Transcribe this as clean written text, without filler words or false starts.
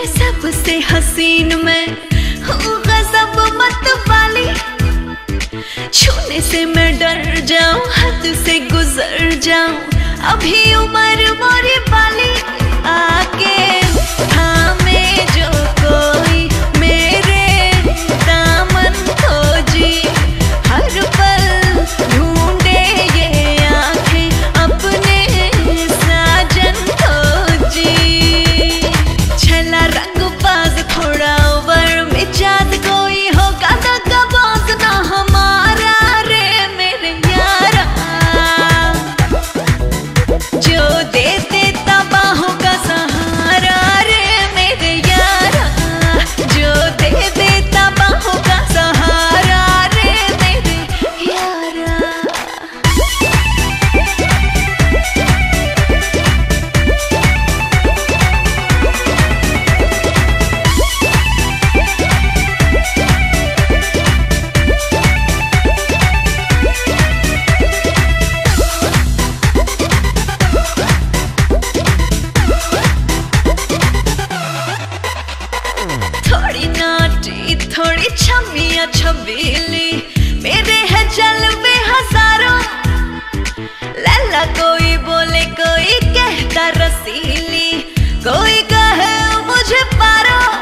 में सबसे हसीन मैं हूँ गजब मत वाली। छूने से मैं डर जाऊँ, हद से गुजर जाऊँ, अभी उम्र मोरी बाली। आके थामे जो कोई मेरे दामन खोजी, हर पल ढूंढे ये आंखें अपने साजन खोजी। छला रंग बाज थोड़ा ओवर मिजाज, कोई होगा तो बाज ना हमारा रे मेरे यारा। जो देते तबाहों का सहारा रे मेरे यारा, जो देते तबाहों का सहारा रे मेरे यारा। थोड़ी नाटी थोड़ी छमिया छबीली, मेरे है जलवे हजारों। लैला कोई बोले कोई कहता रसीली, कोई कहे मुझे पारो।